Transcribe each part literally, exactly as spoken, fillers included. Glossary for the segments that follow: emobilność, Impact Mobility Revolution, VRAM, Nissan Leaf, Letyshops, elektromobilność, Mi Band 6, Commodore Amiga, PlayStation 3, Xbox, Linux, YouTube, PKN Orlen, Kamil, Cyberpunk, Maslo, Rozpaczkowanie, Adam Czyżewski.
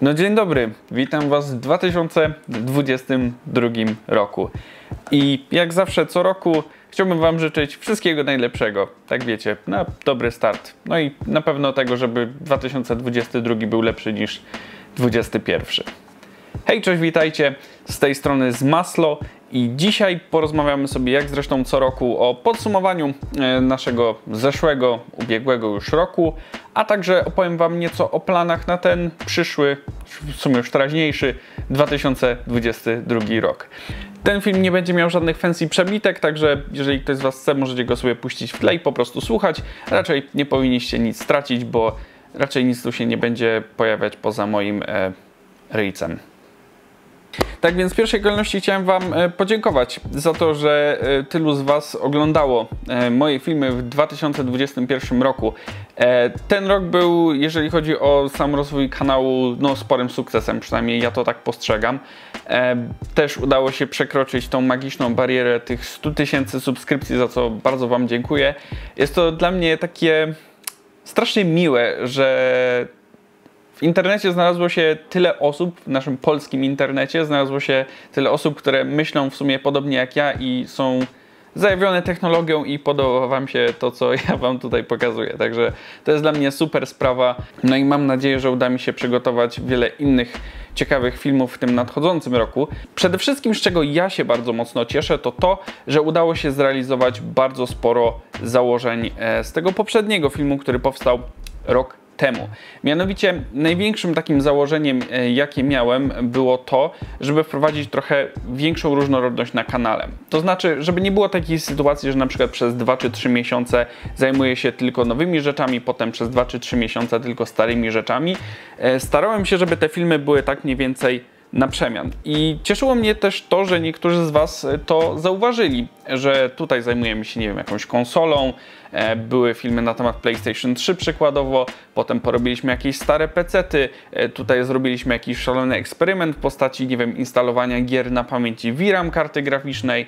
No dzień dobry, witam Was w dwa tysiące dwudziestym drugim roku i jak zawsze co roku chciałbym Wam życzyć wszystkiego najlepszego, tak wiecie, na dobry start. No i na pewno tego, żeby dwa tysiące dwudziesty drugi był lepszy niż dwudziesty pierwszy. Hej, cześć, witajcie, z tej strony z Maslo i dzisiaj porozmawiamy sobie, jak zresztą co roku, o podsumowaniu naszego zeszłego, ubiegłego już roku, a także opowiem Wam nieco o planach na ten przyszły, w sumie już teraźniejszy, dwa tysiące dwudziesty drugi rok. Ten film nie będzie miał żadnych fancy przebitek, także jeżeli ktoś z Was chce, możecie go sobie puścić w tle i po prostu słuchać. Raczej nie powinniście nic stracić, bo raczej nic tu się nie będzie pojawiać poza moim e, ryjcem. Tak więc w pierwszej kolejności chciałem Wam podziękować za to, że tylu z Was oglądało moje filmy w dwa tysiące dwudziestym pierwszym roku. Ten rok był, jeżeli chodzi o sam rozwój kanału, no sporym sukcesem, przynajmniej ja to tak postrzegam. Też udało się przekroczyć tą magiczną barierę tych stu tysięcy subskrypcji, za co bardzo Wam dziękuję. Jest to dla mnie takie strasznie miłe, że w internecie znalazło się tyle osób, w naszym polskim internecie znalazło się tyle osób, które myślą w sumie podobnie jak ja i są zajawione technologią i podoba Wam się to, co ja Wam tutaj pokazuję. Także to jest dla mnie super sprawa. No i mam nadzieję, że uda mi się przygotować wiele innych ciekawych filmów w tym nadchodzącym roku. Przede wszystkim, z czego ja się bardzo mocno cieszę, to to, że udało się zrealizować bardzo sporo założeń z tego poprzedniego filmu, który powstał rok temu. Mianowicie największym takim założeniem, jakie miałem, było to, żeby wprowadzić trochę większą różnorodność na kanale. To znaczy, żeby nie było takiej sytuacji, że na przykład przez dwa czy trzy miesiące zajmuję się tylko nowymi rzeczami, potem przez dwa czy trzy miesiące tylko starymi rzeczami. Starałem się, żeby te filmy były tak mniej więcej na przemian. I cieszyło mnie też to, że niektórzy z Was to zauważyli, że tutaj zajmujemy się, nie wiem, jakąś konsolą, były filmy na temat PlayStation trzy przykładowo, potem porobiliśmy jakieś stare pecety, tutaj zrobiliśmy jakiś szalony eksperyment w postaci, nie wiem, instalowania gier na pamięci V RAM karty graficznej,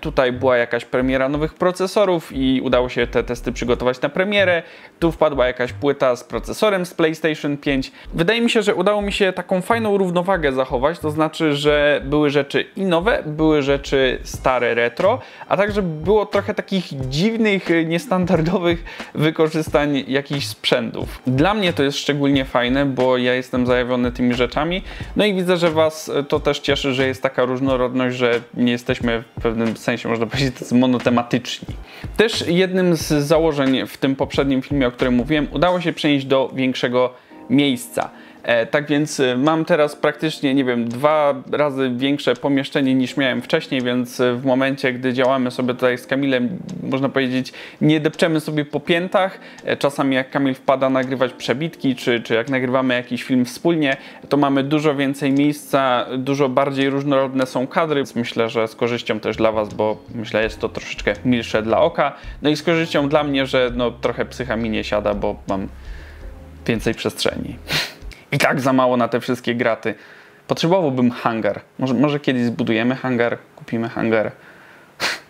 tutaj była jakaś premiera nowych procesorów i udało się te testy przygotować na premierę, tu wpadła jakaś płyta z procesorem z PlayStation pięć. Wydaje mi się, że udało mi się taką fajną równowagę zachować. To znaczy, że były rzeczy i nowe, były rzeczy stare, retro, a także było trochę takich dziwnych, niestandardowych wykorzystań jakichś sprzętów. Dla mnie to jest szczególnie fajne, bo ja jestem zajawiony tymi rzeczami, no i widzę, że Was to też cieszy, że jest taka różnorodność, że nie jesteśmy w pewnym sensie, można powiedzieć, monotematyczni. Też jednym z założeń w tym poprzednim filmie, o którym mówiłem, udało się przenieść do większego miejsca. Tak więc mam teraz praktycznie, nie wiem, dwa razy większe pomieszczenie niż miałem wcześniej, więc w momencie, gdy działamy sobie tutaj z Kamilem, można powiedzieć, nie depczemy sobie po piętach. Czasami jak Kamil wpada nagrywać przebitki, czy, czy jak nagrywamy jakiś film wspólnie, to mamy dużo więcej miejsca, dużo bardziej różnorodne są kadry. Myślę, że z korzyścią też dla Was, bo myślę, jest to troszeczkę milsze dla oka. No i z korzyścią dla mnie, że no, trochę psycha mi nie siada, bo mam więcej przestrzeni. I tak za mało na te wszystkie graty. Potrzebowałbym hangar. Może, może kiedyś zbudujemy hangar, kupimy hangar.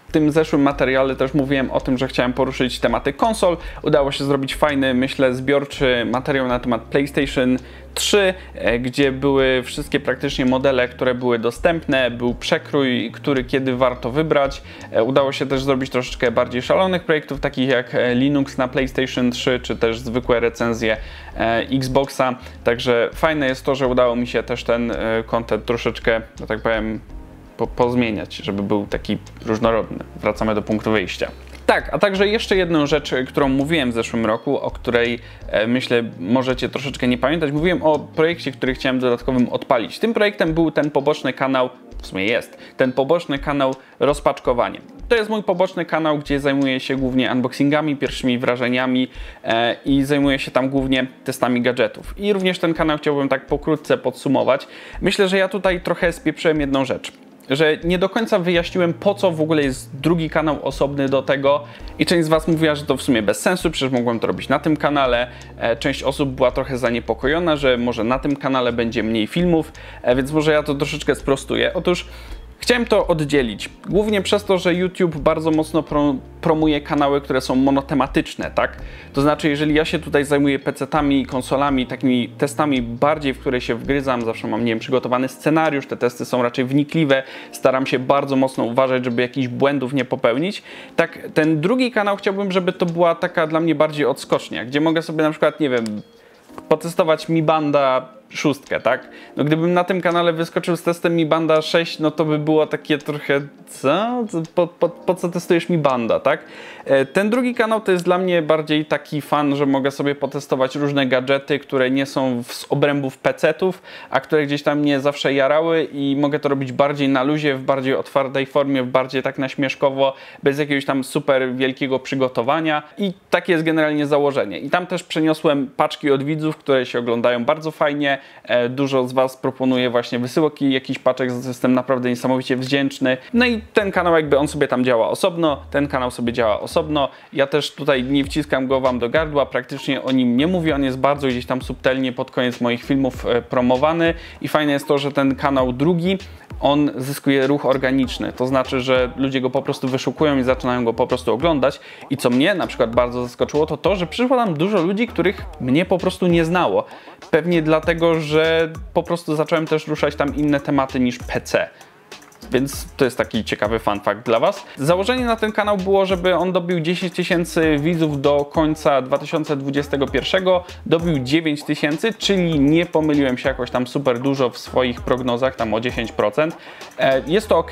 W tym zeszłym materiale też mówiłem o tym, że chciałem poruszyć tematy konsol. Udało się zrobić fajny, myślę, zbiorczy materiał na temat PlayStation trzy, gdzie były wszystkie praktycznie modele, które były dostępne, był przekrój, który kiedy warto wybrać. Udało się też zrobić troszeczkę bardziej szalonych projektów, takich jak Linux na PlayStation trzy, czy też zwykłe recenzje Xboxa. Także fajne jest to, że udało mi się też ten content troszeczkę, że tak powiem, Po, pozmieniać, żeby był taki różnorodny. Wracamy do punktu wyjścia. Tak, a także jeszcze jedną rzecz, którą mówiłem w zeszłym roku, o której e, myślę możecie troszeczkę nie pamiętać. Mówiłem o projekcie, który chciałem dodatkowym odpalić. Tym projektem był ten poboczny kanał, w sumie jest, ten poboczny kanał Rozpaczkowanie. To jest mój poboczny kanał, gdzie zajmuję się głównie unboxingami, pierwszymi wrażeniami e, i zajmuję się tam głównie testami gadżetów. I również ten kanał chciałbym tak pokrótce podsumować. Myślę, że ja tutaj trochę spieprzyłem jedną rzecz, że nie do końca wyjaśniłem, po co w ogóle jest drugi kanał osobny do tego i część z Was mówiła, że to w sumie bez sensu, przecież mogłem to robić na tym kanale. Część osób była trochę zaniepokojona, że może na tym kanale będzie mniej filmów, więc może ja to troszeczkę sprostuję. Otóż Chciałem to oddzielić, głównie przez to, że YouTube bardzo mocno pro, promuje kanały, które są monotematyczne, tak? To znaczy, jeżeli ja się tutaj zajmuję pecetami, konsolami, takimi testami bardziej, w które się wgryzam, zawsze mam, nie wiem, przygotowany scenariusz, te testy są raczej wnikliwe, staram się bardzo mocno uważać, żeby jakichś błędów nie popełnić. Tak, ten drugi kanał chciałbym, żeby to była taka dla mnie bardziej odskocznia, gdzie mogę sobie na przykład, nie wiem, potestować Mi Banda sześć, tak? No gdybym na tym kanale wyskoczył z testem Mi Banda sześć, no to by było takie trochę, co? Po, po, po co testujesz Mi Banda, tak? Ten drugi kanał to jest dla mnie bardziej taki fan, że mogę sobie potestować różne gadżety, które nie są z obrębów pecetów, a które gdzieś tam mnie zawsze jarały i mogę to robić bardziej na luzie, w bardziej otwartej formie, w bardziej tak naśmieszkowo, bez jakiegoś tam super wielkiego przygotowania i takie jest generalnie założenie. I tam też przeniosłem paczki od widzów, które się oglądają bardzo fajnie. Dużo z Was proponuje właśnie wysyłki jakichś paczek, za co jestem naprawdę niesamowicie wdzięczny. No i ten kanał jakby on sobie tam działa osobno, ten kanał sobie działa osobno. Ja też tutaj nie wciskam go Wam do gardła, praktycznie o nim nie mówię, on jest bardzo gdzieś tam subtelnie pod koniec moich filmów promowany i fajne jest to, że ten kanał drugi on zyskuje ruch organiczny, to znaczy, że ludzie go po prostu wyszukują i zaczynają go po prostu oglądać i co mnie na przykład bardzo zaskoczyło, to to, że przyszło tam dużo ludzi, których mnie po prostu nie znało. Pewnie dlatego, że po prostu zacząłem też ruszać tam inne tematy niż P C. Więc to jest taki ciekawy fun fact dla Was. Założenie na ten kanał było, żeby on dobił dziesięć tysięcy widzów do końca dwa tysiące dwudziestego pierwszego. Dobił dziewięć tysięcy, czyli nie pomyliłem się jakoś tam super dużo w swoich prognozach, tam o dziesięć procent. Jest to ok.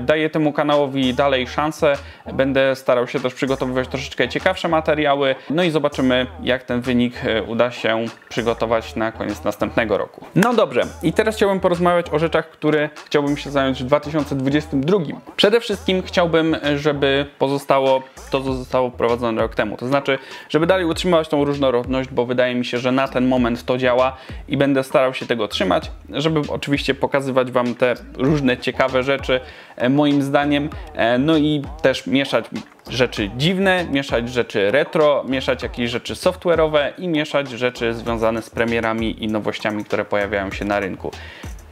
Daję temu kanałowi dalej szansę. Będę starał się też przygotowywać troszeczkę ciekawsze materiały. No i zobaczymy, jak ten wynik uda się przygotować na koniec następnego roku. No dobrze. I teraz chciałbym porozmawiać o rzeczach, które chciałbym się zająć w dwa tysiące dwudziestym drugim. Przede wszystkim chciałbym, żeby pozostało to, co zostało wprowadzone rok temu. To znaczy, żeby dalej utrzymywać tą różnorodność, bo wydaje mi się, że na ten moment to działa i będę starał się tego trzymać, żeby oczywiście pokazywać Wam te różne ciekawe rzeczy, moim zdaniem, no i też mieszać rzeczy dziwne, mieszać rzeczy retro, mieszać jakieś rzeczy software'owe i mieszać rzeczy związane z premierami i nowościami, które pojawiają się na rynku.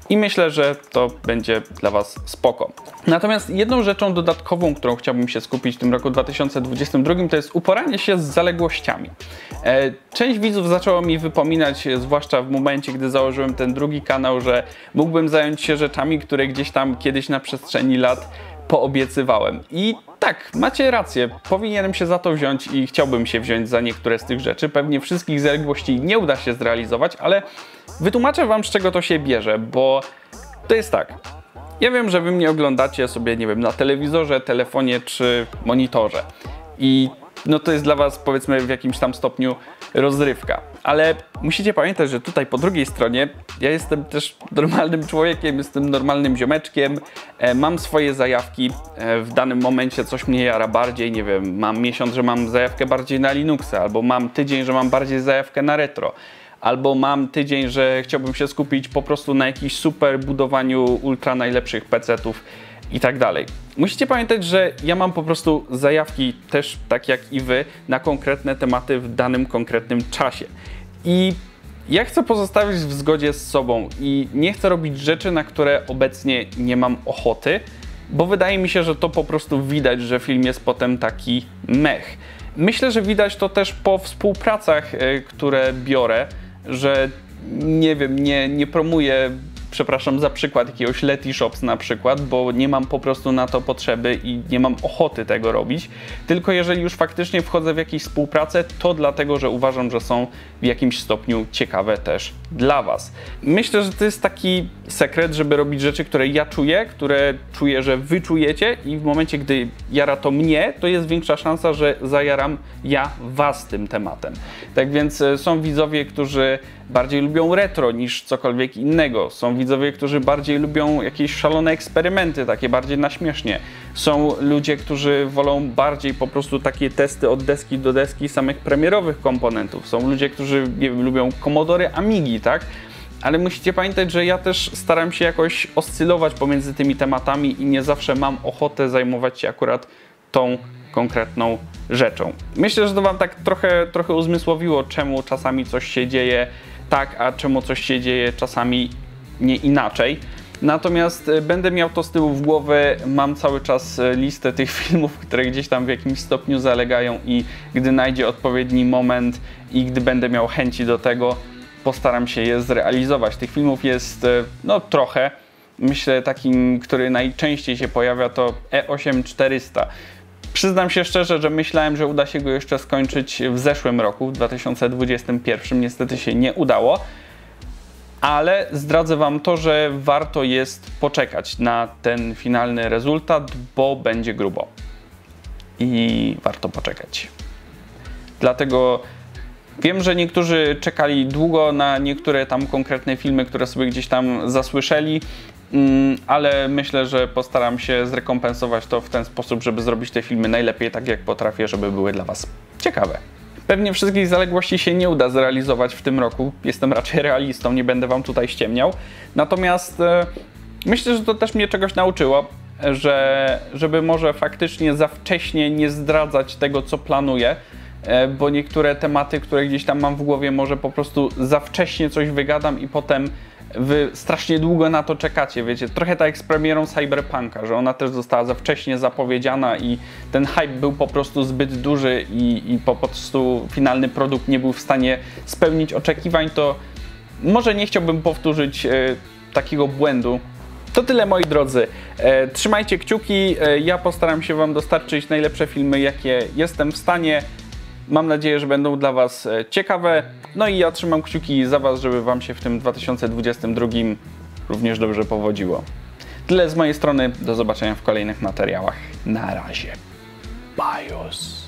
I myślę, że to będzie dla Was spoko. Natomiast jedną rzeczą dodatkową, którą chciałbym się skupić w tym roku dwa tysiące dwudziestym drugim, to jest uporanie się z zaległościami. Część widzów zaczęło mi wypominać, zwłaszcza w momencie, gdy założyłem ten drugi kanał, że mógłbym zająć się rzeczami, które gdzieś tam kiedyś na przestrzeni lat poobiecywałem. I tak, macie rację, powinienem się za to wziąć i chciałbym się wziąć za niektóre z tych rzeczy. Pewnie wszystkich zaległości nie uda się zrealizować, ale wytłumaczę Wam, z czego to się bierze, bo to jest tak. Ja wiem, że Wy mnie oglądacie sobie, nie wiem, na telewizorze, telefonie czy monitorze. I no to jest dla Was, powiedzmy, w jakimś tam stopniu rozrywka. Ale musicie pamiętać, że tutaj po drugiej stronie ja jestem też normalnym człowiekiem, jestem normalnym ziomeczkiem, e, mam swoje zajawki, e, w danym momencie coś mnie jara bardziej, nie wiem, mam miesiąc, że mam zajawkę bardziej na Linuxa, albo mam tydzień, że mam bardziej zajawkę na retro. Albo mam tydzień, że chciałbym się skupić po prostu na jakichś super budowaniu ultra najlepszych pecetów i tak dalej. Musicie pamiętać, że ja mam po prostu zajawki też tak jak i Wy na konkretne tematy w danym konkretnym czasie. I ja chcę pozostawić w zgodzie z sobą i nie chcę robić rzeczy, na które obecnie nie mam ochoty, bo wydaje mi się, że to po prostu widać, że film jest potem taki mech. Myślę, że widać to też po współpracach, które biorę, że nie wiem, nie, nie promuję, przepraszam za przykład, jakiegoś Letyshops na przykład, bo nie mam po prostu na to potrzeby i nie mam ochoty tego robić. Tylko jeżeli już faktycznie wchodzę w jakieś współpracę, to dlatego, że uważam, że są w jakimś stopniu ciekawe też dla Was. Myślę, że to jest taki sekret, żeby robić rzeczy, które ja czuję, które czuję, że Wy czujecie i w momencie, gdy jara to mnie, to jest większa szansa, że zajaram ja Was tym tematem. Tak więc są widzowie, którzy bardziej lubią retro niż cokolwiek innego. Są widzowie, którzy bardziej lubią jakieś szalone eksperymenty, takie bardziej na śmiesznie. Są ludzie, którzy wolą bardziej po prostu takie testy od deski do deski samych premierowych komponentów. Są ludzie, którzy, nie wiem, lubią Commodore Amigi, tak? Ale musicie pamiętać, że ja też staram się jakoś oscylować pomiędzy tymi tematami i nie zawsze mam ochotę zajmować się akurat tą konkretną rzeczą. Myślę, że to Wam tak trochę, trochę uzmysłowiło, czemu czasami coś się dzieje tak, a czemu coś się dzieje czasami nie inaczej. Natomiast będę miał to z tyłu w głowy, mam cały czas listę tych filmów, które gdzieś tam w jakimś stopniu zalegają i gdy najdzie odpowiedni moment i gdy będę miał chęci do tego, postaram się je zrealizować. Tych filmów jest no trochę. Myślę takim, który najczęściej się pojawia, to E osiem czterysta. Przyznam się szczerze, że myślałem, że uda się go jeszcze skończyć w zeszłym roku, w dwa tysiące dwudziestym pierwszym. Niestety się nie udało. Ale zdradzę Wam to, że warto jest poczekać na ten finalny rezultat, bo będzie grubo. I warto poczekać. Dlatego wiem, że niektórzy czekali długo na niektóre tam konkretne filmy, które sobie gdzieś tam zasłyszeli, ale myślę, że postaram się zrekompensować to w ten sposób, żeby zrobić te filmy najlepiej, tak jak potrafię, żeby były dla Was ciekawe. Pewnie wszystkich zaległości się nie uda zrealizować w tym roku. Jestem raczej realistą, nie będę Wam tutaj ściemniał. Natomiast e, myślę, że to też mnie czegoś nauczyło, że żeby może faktycznie za wcześnie nie zdradzać tego, co planuję, e, bo niektóre tematy, które gdzieś tam mam w głowie, może po prostu za wcześnie coś wygadam i potem Wy strasznie długo na to czekacie, wiecie, trochę tak jak z premierą Cyberpunka, że ona też została za wcześnie zapowiedziana i ten hype był po prostu zbyt duży i, i po prostu finalny produkt nie był w stanie spełnić oczekiwań, to może nie chciałbym powtórzyć e, takiego błędu. To tyle, moi drodzy. E, trzymajcie kciuki, e, ja postaram się Wam dostarczyć najlepsze filmy, jakie jestem w stanie. Mam nadzieję, że będą dla Was ciekawe. No i ja trzymam kciuki za Was, żeby Wam się w tym dwa tysiące dwudziestym drugim również dobrze powodziło. Tyle z mojej strony. Do zobaczenia w kolejnych materiałach. Na razie. Bajos.